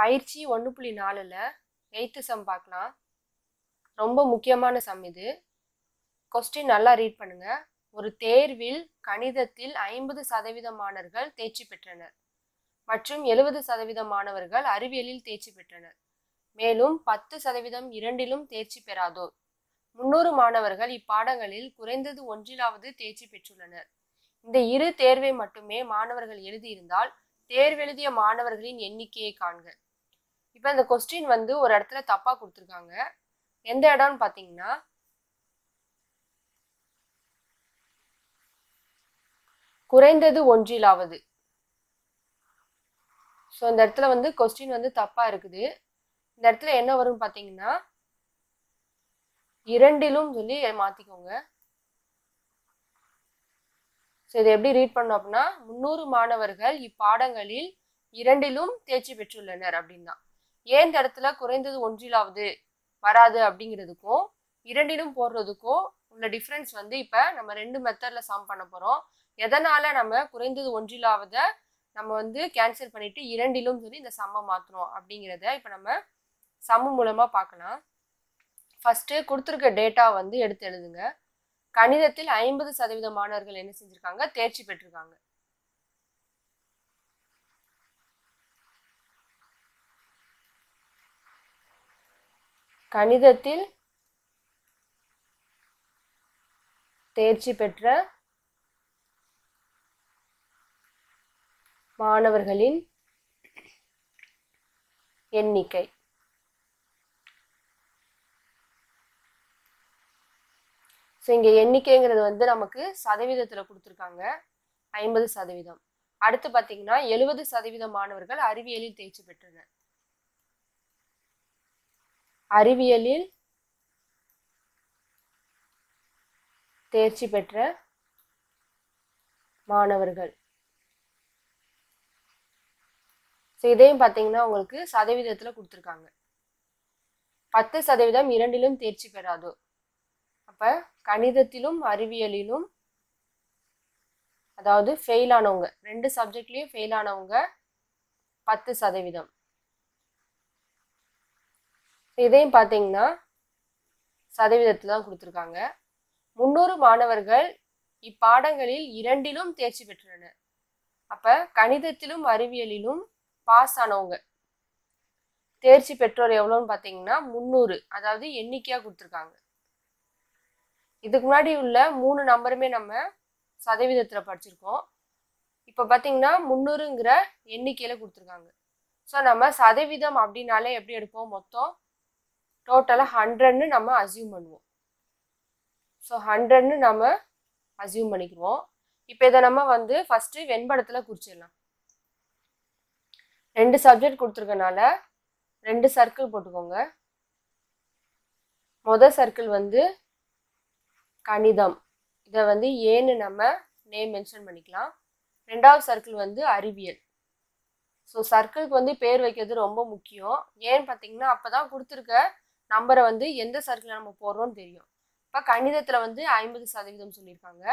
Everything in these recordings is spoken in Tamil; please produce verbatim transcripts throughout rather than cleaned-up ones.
பயிற்சி ஒன்று புள்ளி நாலில் எய்த்து சம் பார்க்கலாம். ரொம்ப முக்கியமான சம் இது. கொஸ்டின் நல்லா ரீட் பண்ணுங்கள். ஒரு தேர்வில் கணிதத்தில் ஐம்பது சதவீத மாணவர்கள் தேர்ச்சி பெற்றனர் மற்றும் எழுபது சதவீத மாணவர்கள் அறிவியலில் தேர்ச்சி பெற்றனர். மேலும் பத்து சதவீதம் இரண்டிலும் தேர்ச்சி பெறாதோர் முன்னூறு மாணவர்கள் இப்பாடங்களில் குறைந்தது ஒன்றிலாவது தேர்ச்சி பெற்றுள்ளனர். இந்த இரு தேர்வை மட்டுமே மாணவர்கள் எழுதியிருந்தால் தேர்வெழுதிய மாணவர்களின் எண்ணிக்கையை காண்க. இப்போ இந்த கொஸ்டின் வந்து ஒரு இடத்துல தப்பாக கொடுத்துருக்காங்க. எந்த இடம்னு பார்த்தீங்கன்னா குறைந்தது ஒன்றிலாவது. ஸோ இந்த இடத்துல வந்து கொஸ்டின் வந்து தப்பாக இருக்குது. இந்த இடத்துல என்ன வரும்னு பார்த்தீங்கன்னா இரண்டிலும் சொல்லி மாற்றிக்கோங்க. ஸோ இதை எப்படி ரீட் பண்ணோம் அப்படின்னா முந்நூறு மாணவர்கள் இப்பாடங்களில் இரண்டிலும் தேர்ச்சி பெற்றுள்ளனர் அப்படின்னா ஏன் இந்த இடத்துல குறைந்தது ஒன்றிலாவது வராது அப்படிங்கிறதுக்கும் இரண்டிலும் போடுறதுக்கும் உள்ள டிஃப்ரென்ஸ் வந்து இப்போ நம்ம ரெண்டு மெத்தடில் சம் பண்ண போகிறோம். எதனால் நம்ம குறைந்தது ஒன்றிலாவத நம்ம வந்து கேன்சல் பண்ணிவிட்டு இரண்டிலும் சொல்லி இந்த சம்மை மாற்றணும் அப்படிங்கிறத இப்போ நம்ம சம்மு மூலமாக பார்க்கலாம். ஃபஸ்ட்டு கொடுத்துருக்க டேட்டா வந்து எடுத்து எழுதுங்க. கணிதத்தில் ஐம்பது சதவீத மாணவர்கள் என்ன செஞ்சுருக்காங்க, தேர்ச்சி பெற்றிருக்காங்க. கணிதத்தில் தேர்ச்சி பெற்ற மாணவர்களின் எண்ணிக்கை. ஸோ இங்கே எண்ணிக்கைங்கிறது வந்து நமக்கு சதவீதத்தில் கொடுத்துருக்காங்க, ஐம்பது சதவீதம். அடுத்து பார்த்தீங்கன்னா எழுபது சதவீத மாணவர்கள் அறிவியலில் தேர்ச்சி பெற்றனர். அறிவியலில் தேர்ச்சி பெற்ற மாணவர்கள். ஸோ இதையும் பார்த்தீங்கன்னா உங்களுக்கு சதவீதத்தில் கொடுத்துருக்காங்க. பத்து சதவீதம் இரண்டிலும் தேர்ச்சி பெறாதோ. அப்போ கணிதத்திலும் அறிவியலிலும் அதாவது ஃபெயில் ஆனவங்க, ரெண்டு சப்ஜெக்ட்லேயும் ஃபெயில் ஆனவங்க பத்து சதவீதம். இதையும் பார்த்தீங்கன்னா சதவீதத்தில் தான் கொடுத்துருக்காங்க. முந்நூறு மாணவர்கள் இப்பாடங்களில் இரண்டிலும் தேர்ச்சி பெற்றுள்ளனர். அப்போ கணிதத்திலும் அறிவியலிலும் பாஸ் ஆனவங்க தேர்ச்சி பெற்றோர் எவ்வளோன்னு பார்த்தீங்கன்னா முந்நூறு, அதாவது எண்ணிக்கையாக கொடுத்துருக்காங்க. இதுக்கு முன்னாடி உள்ள மூணு நம்பருமே நம்ம சதவீதத்தில் படிச்சிருக்கோம். இப்போ பார்த்தீங்கன்னா முந்நூறுங்கிற எண்ணிக்கையில் கொடுத்துருக்காங்க. ஸோ நம்ம சதவீதம் அப்படின்னாலே எப்படி எடுப்போம், மொத்தம் டோட்டலாக ஹண்ட்ரட்னு நம்ம அசியூம் பண்ணுவோம். ஸோ ஹண்ட்ரட்னு நம்ம அசியூம் பண்ணிக்குவோம். இப்போ இதை நம்ம வந்து ஃபஸ்ட்டு வெண்படத்தில் குறிச்சிடலாம். ரெண்டு சப்ஜெக்ட் கொடுத்துருக்கனால ரெண்டு சர்க்கிள் போட்டுக்கோங்க. மொதல் சர்க்கிள் வந்து கணிதம், இதை வந்து ஏன்னு நம்ம நேம் மென்ஷன் பண்ணிக்கலாம். ரெண்டாவது சர்க்கிள் வந்து அறிவியல். ஸோ சர்க்கிளுக்கு வந்து பேர் வைக்கிறது ரொம்ப முக்கியம். ஏன்னு பார்த்தீங்கன்னா அப்போ தான் கொடுத்துருக்க நம்பரை வந்து எந்த சர்க்கிளில் நம்ம போடுறோன்னு தெரியும். இப்போ கணிதத்தில் வந்து ஐம்பது சதவீதம் சொல்லியிருக்காங்க,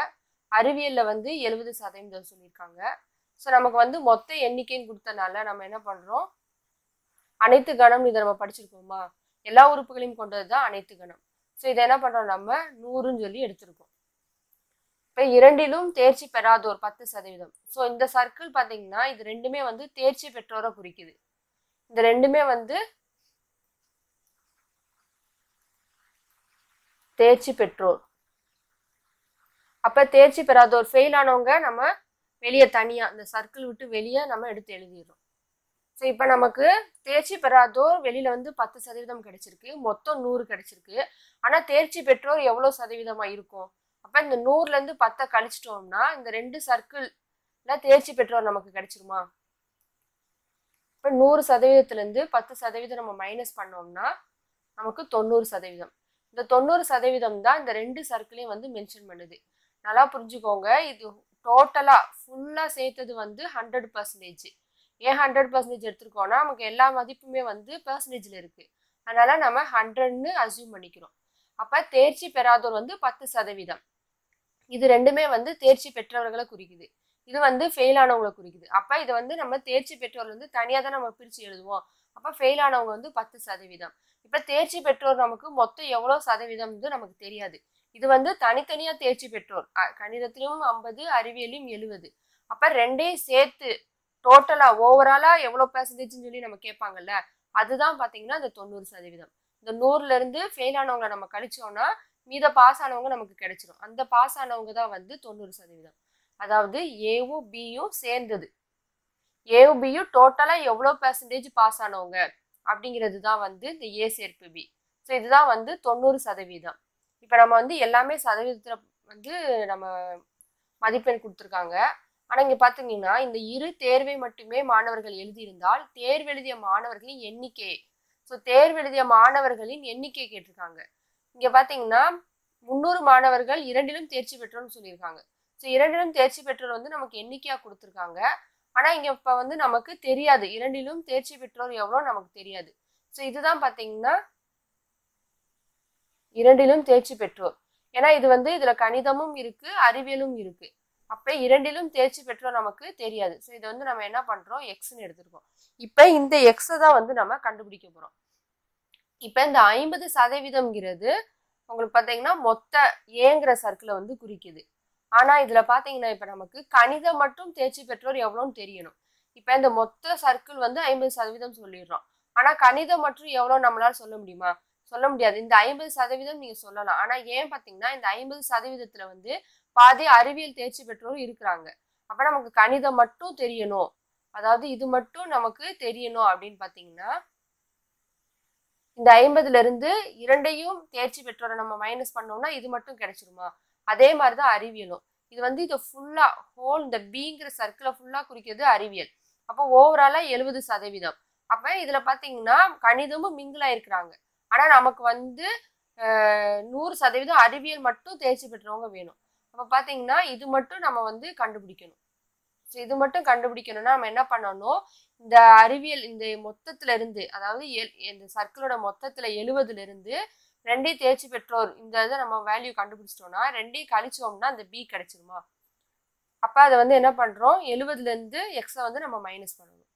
அறிவியலில் வந்து எழுபது சதவீதம் சொல்லியிருக்காங்க. ஸோ நமக்கு வந்து மொத்த எண்ணிக்கைன்னு கொடுத்தனால நம்ம என்ன பண்ணுறோம், அனைத்து கணம் இதை நம்ம படிச்சிருக்கோமா, எல்லா உறுப்புகளையும் கொண்டது தான் அனைத்து கணம். ஸோ இதை என்ன பண்ணுறோம், நம்ம நூறுன்னு சொல்லி எடுத்திருக்கோம். இப்போ இரண்டிலும் தேர்ச்சி பெறாத ஒரு பத்து சதவீதம். ஸோ இந்த சர்க்கிள் பார்த்தீங்கன்னா இது ரெண்டுமே வந்து தேர்ச்சி பெற்றோரை குறிக்குது. இந்த ரெண்டுமே வந்து தேர்ச்சி பெற்றோர். அப்போ தேர்ச்சி பெறாத ஒரு ஃபெயில் ஆனவங்க நம்ம வெளியே தனியாக இந்த சர்க்கிள் விட்டு வெளியே நம்ம எடுத்து எழுதிடுறோம். ஸோ இப்போ நமக்கு தேர்ச்சி பெறாதோர் வெளியில் வந்து பத்து சதவீதம் கிடைச்சிருக்கு, மொத்தம் நூறு கிடைச்சிருக்கு. ஆனால் தேர்ச்சி பெற்றோர் எவ்வளோ சதவீதமாக இருக்கும், அப்போ இந்த நூறுலேருந்து பத்தை கழிச்சிட்டோம்னா இந்த ரெண்டு சர்க்கிளில் தேர்ச்சி பெற்றோர் நமக்கு கிடைச்சிருமா? இப்போ நூறு சதவீதத்துலேருந்து பத்து சதவீதம் நம்ம மைனஸ் பண்ணோம்னா நமக்கு தொண்ணூறு சதவீதம். இந்த தொண்ணூறு சதவீதம் தான் இந்த ரெண்டு சர்க்கிளையும் வந்து மென்ஷன் பண்ணுது. நல்லா புரிஞ்சுக்கோங்க. இது டோட்டலாக ஃபுல்லாக சேர்த்தது வந்து ஹண்ட்ரட் பர்சன்டேஜ். ஏன் ஹண்ட்ரட் பர்சன்டேஜ் எடுத்துருக்கோம்னா நமக்கு எல்லா மதிப்புமே வந்து பர்சன்டேஜில் இருக்குது, அதனால் நம்ம ஹண்ட்ரட்னு அசியூம் பண்ணிக்கிறோம். அப்போ தேர்ச்சி பெறாதோர் வந்து பத்து சதவீதம். இது ரெண்டுமே வந்து தேர்ச்சி பெற்றவர்களை குறிக்குது. இது வந்து ஃபெயில் ஆனவங்களை குறிக்குது. அப்போ இதை வந்து நம்ம தேர்ச்சி பெற்றோர் வந்து தனியாக தான் நம்ம பிரித்து எழுதுவோம். அப்போ ஃபெயில் ஆனவங்க வந்து பத்து சதவீதம். இப்போ தேர்ச்சி பெற்றோர் நமக்கு மொத்தம் எவ்வளோ சதவீதம் வந்து நமக்கு தெரியாது. இது வந்து தனித்தனியாக தேர்ச்சி பெற்றோர் கணிதத்திலையும் ஐம்பது, அறிவியலையும் எழுவது. அப்போ ரெண்டையும் சேர்த்து டோட்டலாக ஓவராலாக எவ்வளோ பெர்சன்டேஜ்னு சொல்லி நம்ம கேட்பாங்கல்ல, அதுதான் பார்த்தீங்கன்னா அந்த தொண்ணூறு சதவீதம். இந்த நூறுலேருந்து ஃபெயில் ஆனவங்களை நம்ம கழிச்சோம்னா மீத பாஸ் ஆனவங்க நமக்கு கிடைச்சிடும். அந்த பாஸ் ஆனவங்க தான் வந்து தொண்ணூறு சதவீதம். அதாவது ஏவும் பியும் சேர்ந்தது, ஏவும் பியும் டோட்டலாக எவ்வளோ பெர்சன்டேஜ் பாஸ் ஆனவங்க அப்படிங்கிறது தான் வந்து இந்த ஏ சேர்ப்பு பி. ஸோ இதுதான் வந்து தொண்ணூறு சதவீதம். இப்போ நம்ம வந்து எல்லாமே சதவீதத்தில் வந்து நம்ம மதிப்பெண் கொடுத்துருக்காங்க. ஆனால் இங்கே பார்த்தீங்கன்னா இந்த இரு தேர்வை மட்டுமே மாணவர்கள் எழுதியிருந்தால் தேர்வெழுதிய மாணவர்களின் எண்ணிக்கை, ஸோ தேர்வெழுதிய மாணவர்களின் எண்ணிக்கை கேட்டிருக்காங்க. இங்கே பார்த்தீங்கன்னா முந்நூறு மாணவர்கள் இரண்டிலும் தேர்ச்சி பெற்றோன்னு சொல்லியிருக்காங்க. ஸோ இரண்டிலும் தேர்ச்சி பெற்றோர் வந்து நமக்கு எண்ணிக்கையாக கொடுத்துருக்காங்க. ஆனால் இங்கே இப்போ வந்து நமக்கு தெரியாது இரண்டிலும் தேர்ச்சி பெற்றோர் எவ்வளோ நமக்கு தெரியாது. ஸோ இதுதான் பார்த்தீங்கன்னா இரண்டிலும் தேர்ச்சி பெற்றோர். ஏன்னா இது வந்து இதில் கணிதமும் இருக்குது, அறிவியலும் இருக்குது. அப்போ இரண்டிலும் தேர்ச்சி பெற்றோர் நமக்கு தெரியாது. ஸோ இதை வந்து நம்ம என்ன பண்ணுறோம், எக்ஸ்ன்னு எடுத்துருக்கோம். இப்போ இந்த எக்ஸை தான் வந்து நம்ம கண்டுபிடிக்க போகிறோம். இப்போ இந்த ஐம்பது சதவீதம்ங்கிறது உங்களுக்கு பார்த்தீங்கன்னா மொத்த ஏங்கிற சர்க்கிளை வந்து குறிக்குது. ஆனால் இதில் பார்த்தீங்கன்னா இப்போ நமக்கு கணிதம் மட்டும் தேர்ச்சி பெற்றோர் எவ்வளோன்னு தெரியணும். இப்போ இந்த மொத்த சர்க்கிள் வந்து ஐம்பது சதவீதம் சொல்லிடுறோம். ஆனால் கணிதம் மட்டும் எவ்வளோ நம்மளால் சொல்ல முடியுமா? சொல்ல முடியாது. இந்த ஐம்பது சதவீதம் நீங்கள் சொல்லலாம். ஆனால் ஏன் பார்த்தீங்கன்னா இந்த ஐம்பது சதவீதத்தில் வந்து பாதி அறிவியல் தேர்ச்சி பெற்றோரும் இருக்கிறாங்க. அப்போ நமக்கு கணிதம் மட்டும் தெரியணும், அதாவது இது மட்டும் நமக்கு தெரியணும் அப்படின்னு பார்த்தீங்கன்னா இந்த ஐம்பதுலேருந்து இரண்டையும் தேர்ச்சி பெற்றோரை நம்ம மைனஸ் பண்ணோம்னா இது மட்டும் கிடைச்சிருமா? அதே மாதிரி தான் அறிவியலும். இது வந்து இதை ஃபுல்லாக ஹோல் இந்த பிங்கிற சர்க்கிளை ஃபுல்லாக குறிக்கிறது அறிவியல். அப்போ ஓவராலாக எழுபது சதவீதம். அப்போ இதில் பார்த்தீங்கன்னா கணிதமும் மிங்கிளாக இருக்கிறாங்க. ஆனால் நமக்கு வந்து நூறு சதவீதம் அறிவியல் மட்டும் தேர்ச்சி பெற்றவங்க வேணும். அப்போ பார்த்தீங்கன்னா இது மட்டும் நம்ம வந்து கண்டுபிடிக்கணும். ஸோ இது மட்டும் கண்டுபிடிக்கணும்னா நம்ம என்ன பண்ணணும், இந்த அறிவியல் இந்த மொத்தத்திலேருந்து, அதாவது இந்த சர்க்கிளோட மொத்தத்தில் எழுபதுலேருந்து ரெண்டையும் தேர்ச்சி பெற்றோர் இந்த இதை நம்ம வேல்யூ கண்டுபிடிச்சிட்டோம்னா ரெண்டையும் கழிச்சோம்னா அந்த பி கிடைச்சிருமா? அப்போ அதை வந்து என்ன பண்ணுறோம், எழுபதுலேருந்து எக்ஸை வந்து நம்ம மைனஸ் பண்ணணும்.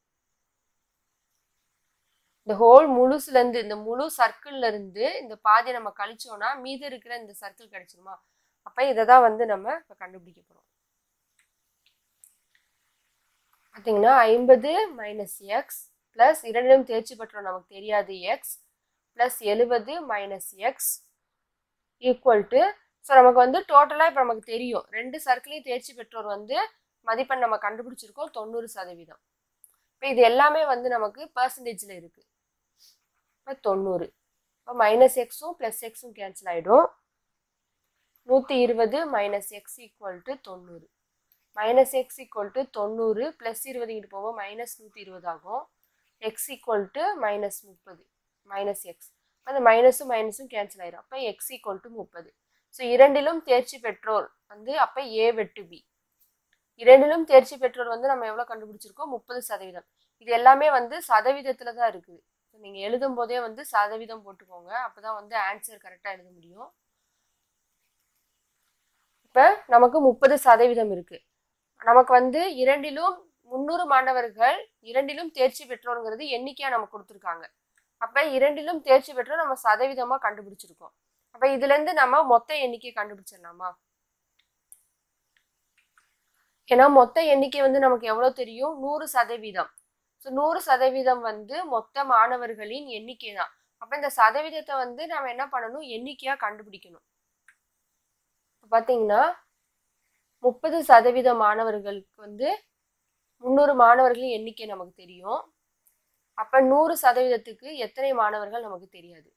இந்த ஹோல் முழுசுலேருந்து இந்த முழு சர்க்கிள்லேருந்து இந்த பாதியை நம்ம கழிச்சோம்னா மீது இருக்கிற இந்த சர்க்கிள் கிடைச்சிருமா? அப்போ இதை தான் வந்து நம்ம இப்போ கண்டுபிடிக்க போகிறோம். பார்த்தீங்கன்னா ஐம்பது மைனஸ் எக்ஸ் ப்ளஸ் இரண்டிலும் தேர்ச்சி பெற்றோம் நமக்கு தெரியாது எக்ஸ் ப்ளஸ் எழுபது minus x equal to, so நமக்கு வந்து டோட்டலாக இப்போ நமக்கு தெரியும் ரெண்டு சர்க்கிளையும் தேர்ச்சி பெற்றோர் வந்து மதிப்பெண் நம்ம கண்டுபிடிச்சிருக்கோம் தொண்ணூறு சதவீதம். இப்போ இது எல்லாமே வந்து நமக்கு பர்சன்டேஜில் இருக்குது. இப்போ தொண்ணூறு, இப்போ மைனஸ் எக்ஸும் ப்ளஸ் எக்ஸும் கேன்சல் ஆகிடும். நூற்றி இருபது மைனஸ் எக்ஸ் ஈக்குவல் டு தொண்ணூறு. மைனஸ் எக்ஸ் ஈக்குவல் டு தொண்ணூறு ப்ளஸ் இருபது இங்கிட்டு போவோம், மைனஸ் நூற்றி இருபது ஆகும். எக்ஸ் ஈக்குவல் டு மைனஸ் முப்பது மைனஸ் எக்ஸ். அந்த மைனஸும் மைனஸும் கேன்சல் ஆயிடும். அப்போ எக்ஸ் ஈக்குவல் டு முப்பது. ஸோ இரண்டிலும் தேர்ச்சி பெற்றோர் வந்து அப்போ ஏ வெட்டு பி. இரண்டிலும் தேர்ச்சி பெற்றோர் வந்து நம்ம எவ்வளோ கண்டுபிடிச்சிருக்கோம், முப்பது சதவீதம். இது எல்லாமே வந்து சதவீதத்தில் தான் இருக்குது. ஸோ நீங்கள் எழுதும் போதே வந்து சதவீதம் போட்டுக்கோங்க, அப்போ தான் வந்து ஆன்சர் கரெக்டாக எழுத முடியும். இப்போ நமக்கு முப்பது சதவீதம் இருக்குது. நமக்கு வந்து இரண்டிலும் முந்நூறு மாணவர்கள் இரண்டிலும் தேர்ச்சி பெற்றோருங்கிறது எண்ணிக்கையாக நம்ம கொடுத்துருக்காங்க. அப்போ இரண்டிலும் தேர்ச்சி பெற்றோர் நம்ம சதவீதமாக கண்டுபிடிச்சிருக்கோம். அப்போ இதுலேருந்து நம்ம மொத்த எண்ணிக்கையை கண்டுபிடிச்சிடலாமா? ஏன்னா மொத்த எண்ணிக்கை வந்து நமக்கு எவ்வளோ தெரியும், நூறு சதவீதம். ஸோ நூறு சதவீதம் வந்து மொத்த மாணவர்களின் எண்ணிக்கை தான். அப்போ இந்த சதவீதத்தை வந்து நம்ம என்ன பண்ணணும், எண்ணிக்கையாக கண்டுபிடிக்கணும். இப்போ பார்த்தீங்கன்னா முப்பது சதவீத மாணவர்களுக்கு வந்து முந்நூறு மாணவர்களின் எண்ணிக்கை நமக்கு தெரியும். அப்போ நூறு சதவீதத்துக்கு எத்தனை மாணவர்கள் நமக்கு தெரியாது.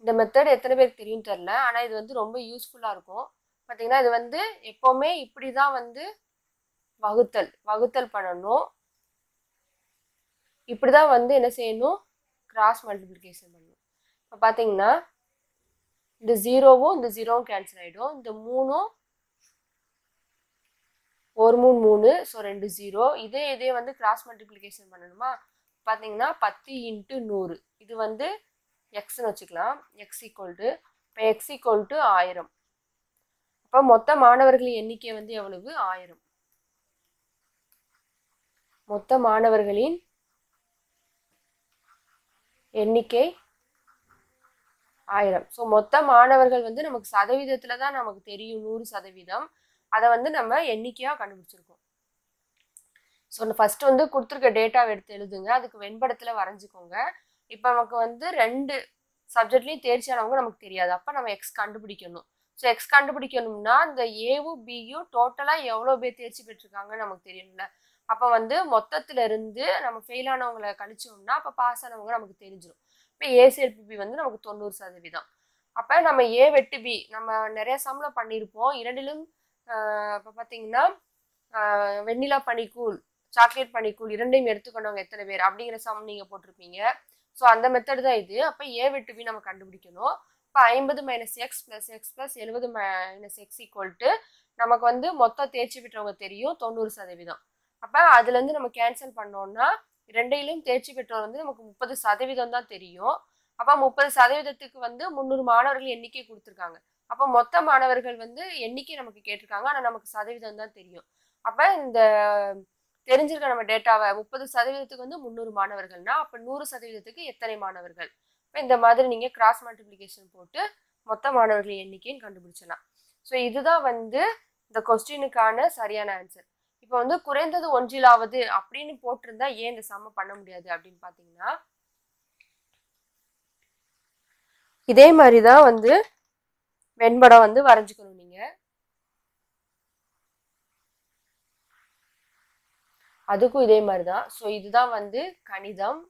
இந்த மெத்தட் எத்தனை பேருக்கு தெரியும் தெரில, ஆனால் இது வந்து ரொம்ப யூஸ்ஃபுல்லாக இருக்கும். பார்த்தீங்கன்னா இது வந்து எப்போவுமே இப்படி தான் வந்து வகுத்தல் வகுத்தல் பண்ணணும். இப்படி தான் வந்து என்ன செய்யணும், கிராஸ் மல்டிப்ளிகேஷன் பண்ணணும். இப்போ பார்த்தீங்கன்னா இந்த ஜீரோவும் இந்த ஜீரோவும் கேன்சல் ஆகிடும். இந்த மூணும் ஒரு மூணு மூணு, ஸோ ரெண்டு ஜீரோ. இதே இதே வந்து கிராஸ் மல்டிப்ளிகேஷன் பண்ணணுமா? பார்த்தீங்கன்னா பத்து இன்ட்டு நூறு, இது வந்து எக்ஸ்ன்னு வச்சுக்கலாம். எக்ஸ் ஈக்குவல் டு, இப்போ எக்ஸ் ஈக்குவல் டு ஆயிரம். அப்போ மொத்த மாணவர்களின் எண்ணிக்கை வந்து எவ்வளவு, ஆயிரம். மொத்த மாணவர்களின் எண்ணிக்கை ஆயிரம். ஸோ மொத்த மாணவர்கள் வந்து நமக்கு சதவீதத்தில் தான் நமக்கு தெரியும் நூறு சதவீதம். அதை வந்து நம்ம எண்ணிக்கையாக கண்டுபிடிச்சிருக்கோம். ஸோ ஃபஸ்ட்டு வந்து கொடுத்துருக்க டேட்டாவை எடுத்து எழுதுங்க, அதுக்கு வெண்படத்தில் வரைஞ்சிக்கோங்க. இப்போ நமக்கு வந்து ரெண்டு சப்ஜெக்ட்லேயும் தேர்ச்சியானவங்க நமக்கு தெரியாது, அப்போ நம்ம எக்ஸ் கண்டுபிடிக்கணும். ஸோ எக்ஸ் கண்டுபிடிக்கணும்னா இந்த ஏவும் பியும் டோட்டலாக எவ்வளோ பேர் தேர்ச்சி பெற்றிருக்காங்கன்னு நமக்கு தெரியணும்ல. அப்போ வந்து மொத்தத்திலிருந்து நம்ம ஃபெயிலானவங்களை கழிச்சோம்னா அப்போ பாஸ் ஆனவங்க நமக்கு தெரிஞ்சிடும். இப்போ ஏ சேர்ப்பு பி வந்து நமக்கு தொண்ணூறு சதவீதம். அப்போ நம்ம ஏ வெட்டு பி நம்ம நிறைய சம்ல பண்ணியிருப்போம். இரண்டிலும் இப்போ பார்த்தீங்கன்னா வெண்ணிலா பனிக்கூழ், சாக்லேட் பனிக்கூழ் இரண்டையும் எடுத்துக்கொண்டவங்க எத்தனை பேர் அப்படிங்கிற சம் நீங்கள் போட்டிருப்பீங்க. ஸோ அந்த மெத்தடு தான் இது. அப்போ ஏ வெட்டு பி நம்ம கண்டுபிடிக்கணும். இப்போ ஐம்பது minus x plus x plus எழுபது மைனஸ் எக்ஸ் ஈக்குவல் டு நமக்கு வந்து மொத்தம் தேர்ச்சி பெற்றவங்க தெரியும் தொண்ணூறு சதவீதம். அப்போ அதுலேருந்து நம்ம கேன்சல் பண்ணோம்னா ரெண்டையிலும் தேர்ச்சி பெற்றோர் வந்து நமக்கு முப்பது சதவீதம் தான் தெரியும். அப்போ முப்பது சதவீதத்துக்கு வந்து முந்நூறு மாணவர்கள் எண்ணிக்கை கொடுத்துருக்காங்க. அப்போ மொத்த மாணவர்கள் வந்து எண்ணிக்கை நமக்கு கேட்டிருக்காங்க, ஆனால் நமக்கு சதவீதம் தான் தெரியும். அப்போ இந்த தெரிஞ்சிருக்க நம்ம டேட்டாவை முப்பது சதவீதத்துக்கு வந்து முந்நூறு மாணவர்கள்னா அப்போ நூறு சதவீதத்துக்கு எத்தனை மாணவர்கள். இப்போ இந்த மாதிரி நீங்கள் கிராஸ் மல்டிப்ளிகேஷன் போட்டு மொத்த மாணவர்கள் எண்ணிக்கைன்னு கண்டுபிடிச்சலாம். ஸோ இதுதான் வந்து இந்த கொஸ்டினுக்கான சரியான ஆன்சர். இப்போ வந்து குறைந்தது ஒன்றிலாவது அப்படின்னு போட்டிருந்தா ஏன் இந்த சம பண்ண முடியாது அப்படின்னு பார்த்தீங்கன்னா, இதே மாதிரி தான் வந்து வெண்படம் வந்து வரைஞ்சிக்கணும். நீங்க அதுக்கும் இதே மாதிரி தான். ஸோ இதுதான் வந்து கணிதம்,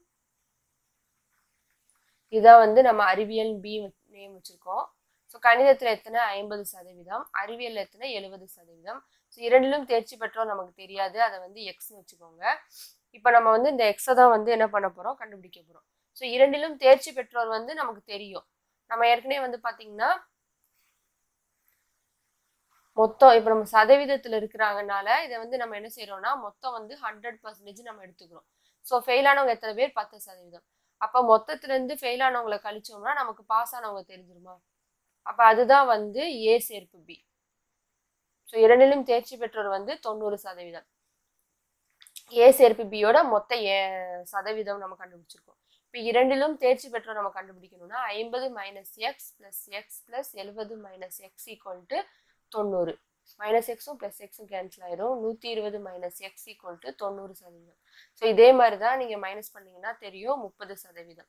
இதான் வந்து நம்ம அறிவியல் பி நேம் வச்சிருக்கோம். ஸோ கணிதத்தில் எத்தனை ஐம்பது சதவீதம், அறிவியல் எத்தனை எழுபது சதவீதம். ஸோ இரண்டிலும் தேர்ச்சி பெற்றோம் நமக்கு தெரியாது, அதை வந்து எக்ஸ்ன்னு வச்சுக்கோங்க. இப்போ நம்ம வந்து இந்த எக்ஸை தான் வந்து என்ன பண்ண போகிறோம், கண்டுபிடிக்க போகிறோம். ஸோ இரண்டிலும் தேர்ச்சி பெற்றோர் வந்து நமக்கு தெரியும். நம்ம ஏற்கனவே வந்து பார்த்தீங்கன்னா மொத்தம் இப்போ நம்ம சதவீதத்தில் இருக்கிறாங்கனால இதை வந்து நம்ம என்ன செய்கிறோம்னா மொத்தம் வந்து ஹண்ட்ரட் பர்சன்டேஜ் நம்ம எடுத்துக்கிறோம். ஸோ ஃபெயிலானவங்க எத்தனை பேர், பத்து சதவீதம். அப்போ மொத்தத்துலேருந்து ஃபெயிலானவங்களை கழிச்சோம்னா நமக்கு பாஸ் ஆனவங்க தெரிஞ்சிருமா. அப்போ அதுதான் வந்து ஏ சேர்ப்பு பி. ஸோ இரண்டிலும் தேர்ச்சி பெற்றோர் வந்து தொண்ணூறு சதவீதம். ஏ சேர்ப்பு பியோட மொத்த ஏ சதவீதம் நம்ம கண்டுபிடிச்சிருக்கோம். இப்போ இரண்டிலும் தேர்ச்சி பெற்றோர் நம்ம கண்டுபிடிக்கணும்னா ஐம்பது minus x plus x plus எழுபது மைனஸ் எக்ஸ் ஈக்குவல் டு தொண்ணூறு. மைனஸ் எக்ஸும் ப்ளஸ் எக்ஸும் கேன்சல் ஆயிரும். நூற்றி இருபது மைனஸ் எக்ஸ் ஈக்குவல் டு தொண்ணூறு சதவீதம். ஸோ இதே மாதிரி தான் நீங்கள் மைனஸ் பண்ணிங்கன்னா தெரியும் முப்பது சதவீதம்.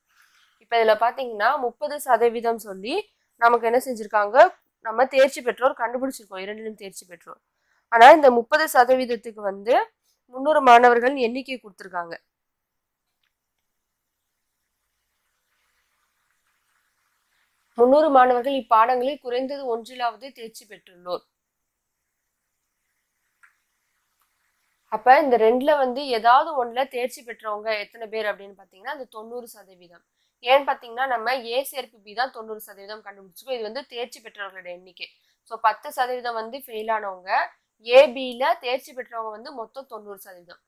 இப்போ இதில் பார்த்தீங்கன்னா முப்பது சதவீதம் சொல்லி நமக்கு என்ன செஞ்சுருக்காங்க, நம்ம தேர்ச்சி பெற்றோர் கண்டுபிடிச்சிருக்கோம் இரண்டிலும் தேர்ச்சி பெற்றோர். ஆனால் இந்த முப்பது சதவீதத்துக்கு வந்து முந்நூறு மாணவர்கள் எண்ணிக்கை கொடுத்துருக்காங்க. முந்நூறு மாணவர்கள் இப்பாடங்களில் குறைந்தது ஒன்றிலாவது தேர்ச்சி பெற்றுள்ளோர். அப்ப இந்த ரெண்டுல வந்து ஏதாவது ஒன்றுல தேர்ச்சி பெற்றவங்க எத்தனை பேர் அப்படின்னு பார்த்தீங்கன்னா அந்த தொண்ணூறு சதவீதம். ஏன்னு பார்த்தீங்கன்னா நம்ம ஏ சேர்ப்பு பி தான் தொண்ணூறு சதவீதம் கண்டுபிடிச்சிக்கோ. இது வந்து தேர்ச்சி பெற்றவர்களோட எண்ணிக்கை. ஸோ பத்து சதவீதம் வந்து ஃபெயிலானவங்க. ஏபியில தேர்ச்சி பெற்றவங்க வந்து மொத்தம் தொண்ணூறு சதவீதம்.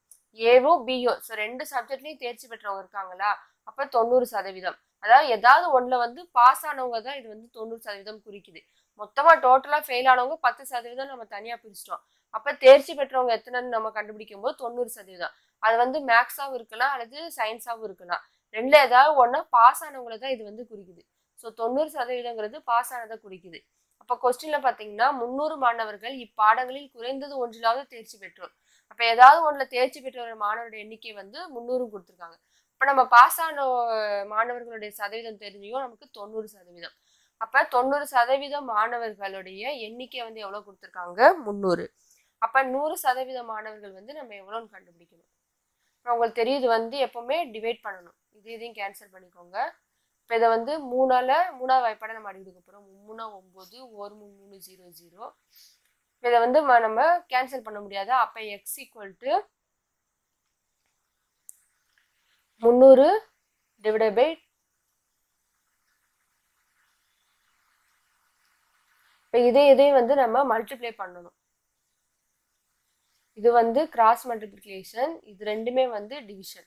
ஏவோ பியோ ஸோ ரெண்டு சப்ஜெக்ட்லையும் தேர்ச்சி பெற்றவங்க இருக்காங்களா, அப்போ தொண்ணூறு சதவீதம். அதாவது ஏதாவது ஒன்றுல வந்து பாஸ் ஆனவங்க தான் இது வந்து தொண்ணூறு சதவீதம் குறிக்குது. மொத்தமாக டோட்டலாக ஃபெயிலானவங்க பத்து சதவீதம் நம்ம தனியாக பிரிச்சிட்டோம். அப்போ தேர்ச்சி பெற்றவங்க எத்தனைன்னு நம்ம கண்டுபிடிக்கும் போது தொண்ணூறு சதவீதம். அது வந்து மேக்ஸாகவும் இருக்கலாம் அல்லது சயின்ஸாகவும் இருக்கலாம். ரெண்டுல ஏதாவது ஒன்னா பாஸ் ஆனவங்களை தான் இது வந்து குறிக்குது. ஸோ தொண்ணூறு சதவீதங்கிறது பாஸ் ஆனதை குறிக்குது. அப்போ கொஸ்டின்ல பார்த்தீங்கன்னா முந்நூறு மாணவர்கள் இப்பாடங்களில் குறைந்தது ஒன்றிலாவது தேர்ச்சி பெற்றோர். அப்போ ஏதாவது ஒன்றுல தேர்ச்சி பெற்றோர் மாணவரோட எண்ணிக்கை வந்து முந்நூறு கொடுத்துருக்காங்க. இப்போ நம்ம பாஸ் ஆன மாணவர்களுடைய சதவீதம் தெரிஞ்சுக்கோ நமக்கு தொண்ணூறு சதவீதம். அப்போ தொண்ணூறு சதவீதம் மாணவர்களுடைய எண்ணிக்கை வந்து எவ்வளோ கொடுத்துருக்காங்க, முந்நூறு. அப்போ நூறு சதவீத மாணவர்கள் வந்து நம்ம எவ்வளோன்னு கண்டுபிடிக்கணும். உங்களுக்கு தெரியுது வந்து எப்பவுமே டிவைட் பண்ணணும். இது இதையும் கேன்சல் பண்ணிக்கோங்க. இப்போ இதை வந்து மூணால் மூணாவது வாய்ப்பாடை நம்ம அடிக்க போகிறோம். மூணா ஒம்பது ஒரு மூணு மூணு ஜீரோ ஜீரோ. இதை வந்து நம்ம கேன்சல் பண்ண முடியாது. அப்போ எக்ஸ் ஈக்குவல் டு முந்நூறு டிவைடட் பை இப்போ இதே இதே வந்து நம்ம மல்டிப்ளை பண்ணணும். இது வந்து கிராஸ் மல்டிப்ளிகேஷன், இது ரெண்டுமே வந்து டிவிஷன்.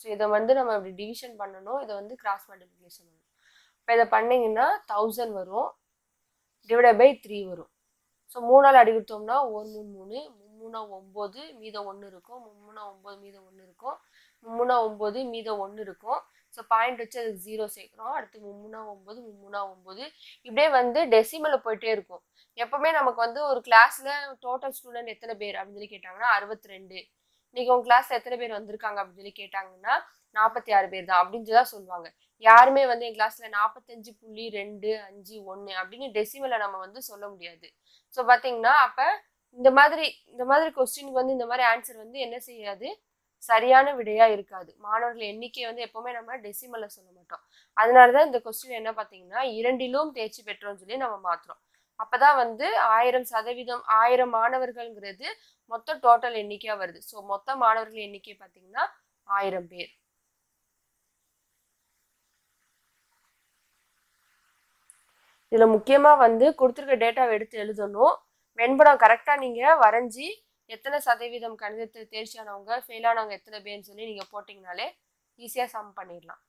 ஸோ இதை வந்து நம்ம இப்படி டிவிஷன் பண்ணணும், இதை வந்து கிராஸ் மல்டிப்ளிகேஷன் பண்ணணும். இப்போ இதை பண்ணிங்கன்னா தௌசண்ட் வரும் டிவைட் பை த்ரீ வரும். ஸோ மூணால் அடி கொடுத்தோம்னா ஒரு மூணு மூணு மூணு மும்முனா ஒன்பது மீதம் ஒன்று இருக்கும், மும்முனா ஒன்பது மீதம் ஒன்று இருக்கும், மும்முனா ஒன்பது மீதம் ஒன்று இருக்கும். ஸோ பாயிண்ட் வச்சு அதுக்கு ஜீரோ சேர்க்குறோம். அடுத்து மும்முனா ஒம்பது மும்முனா ஒம்பது இப்படியே வந்து டெசிமலில் போயிட்டே இருக்கும். எப்போவுமே நமக்கு வந்து ஒரு கிளாஸில் டோட்டல் ஸ்டூடெண்ட் எத்தனை பேர் அப்படின்னு சொல்லி கேட்டாங்கன்னா அறுபத்தி ரெண்டு, இன்றைக்கி உங்கள் கிளாஸில் எத்தனை பேர் வந்திருக்காங்க அப்படின்னு சொல்லி கேட்டாங்கன்னா நாற்பத்தி ஆறு பேர் தான் அப்படின்னு சொல்லி தான் சொல்லுவாங்க. யாருமே வந்து என் கிளாஸில் நாற்பத்தஞ்சு புள்ளி ரெண்டு அஞ்சு ஒன்று அப்படின்னு டெசிமலை நம்ம வந்து சொல்ல முடியாது. ஸோ பார்த்தீங்கன்னா அப்போ இந்த மாதிரி இந்த மாதிரி கொஸ்டினுக்கு வந்து இந்த மாதிரி ஆன்சர் வந்து என்ன செய்யாது, சரியான விடையாக இருக்காது. மாணவர்கள் எண்ணிக்கையை வந்து எப்போவுமே நம்ம டெசிமலை சொல்ல மாட்டோம். அதனால தான் இந்த கொஸ்டின் என்ன பார்த்தீங்கன்னா இரண்டிலும் தேர்ச்சி பெற்றோம்னு சொல்லி நம்ம மாற்றுறோம். அப்போ தான் வந்து ஆயிரம் சதவீதம் ஆயிரம் மாணவர்கள்ங்கிறது மொத்த டோட்டல் எண்ணிக்கையாக வருது. ஸோ மொத்த மாணவர்கள் எண்ணிக்கை பார்த்தீங்கன்னா ஆயிரம் பேர். இதில் முக்கியமாக வந்து கொடுத்துருக்க டேட்டாவை எடுத்து எழுதணும். வெண்படம் கரெக்டாக நீங்கள் வரைஞ்சி எத்தனை சதவீதம் கணிதத்தில் தேர்ச்சியானவங்க, ஃபெயிலானவங்க எத்தனை பேர்னு சொல்லி நீங்கள் போட்டிங்கனாலே ஈஸியாக சம் பண்ணிடலாம்.